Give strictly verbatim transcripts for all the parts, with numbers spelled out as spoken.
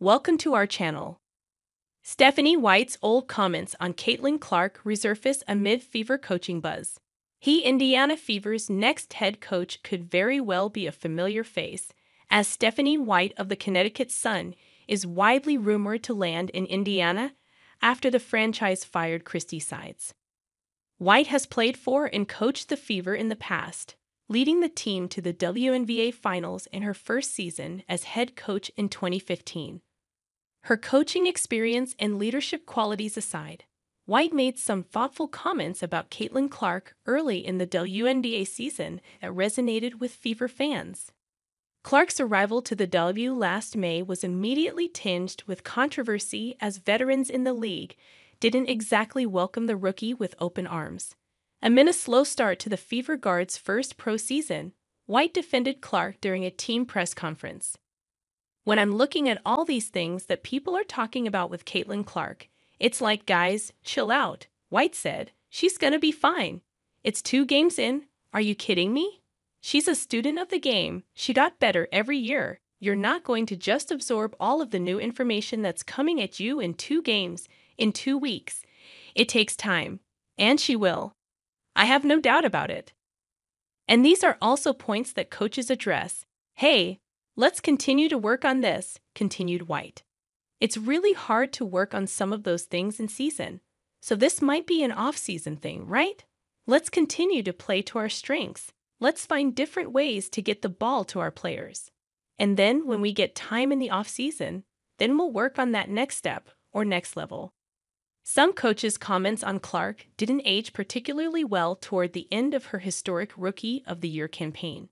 Welcome to our channel. Stephanie White's old comments on Caitlin Clark resurface amid Fever coaching buzz. He, Indiana Fever's next head coach, could very well be a familiar face, as Stephanie White of the Connecticut Sun is widely rumored to land in Indiana after the franchise fired Christy Sides. White has played for and coached the Fever in the past, leading the team to the W N B A Finals in her first season as head coach in twenty fifteen. Her coaching experience and leadership qualities aside, White made some thoughtful comments about Caitlin Clark early in the W N B A season that resonated with Fever fans. Clark's arrival to the W last May was immediately tinged with controversy as veterans in the league didn't exactly welcome the rookie with open arms. Amid a slow start to the Fever guard's first pro season, White defended Clark during a team press conference. "When I'm looking at all these things that people are talking about with Caitlin Clark, it's like, guys, chill out," White said. "She's gonna be fine. It's two games in. Are you kidding me? She's a student of the game. She got better every year. You're not going to just absorb all of the new information that's coming at you in two games, in two weeks. It takes time. And she will. I have no doubt about it." And these are also points that coaches address. "Hey, let's continue to work on this," continued White. "It's really hard to work on some of those things in season, so this might be an off-season thing, right? Let's continue to play to our strengths. Let's find different ways to get the ball to our players. And then when we get time in the off-season, then we'll work on that next step or next level." Some coaches' comments on Clark didn't age particularly well toward the end of her historic Rookie of the Year campaign.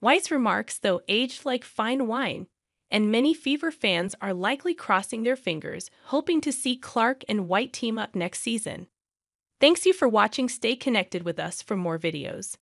White's remarks, though, aged like fine wine, and many Fever fans are likely crossing their fingers, hoping to see Clark and White team up next season. Thanks you for watching. Stay connected with us for more videos.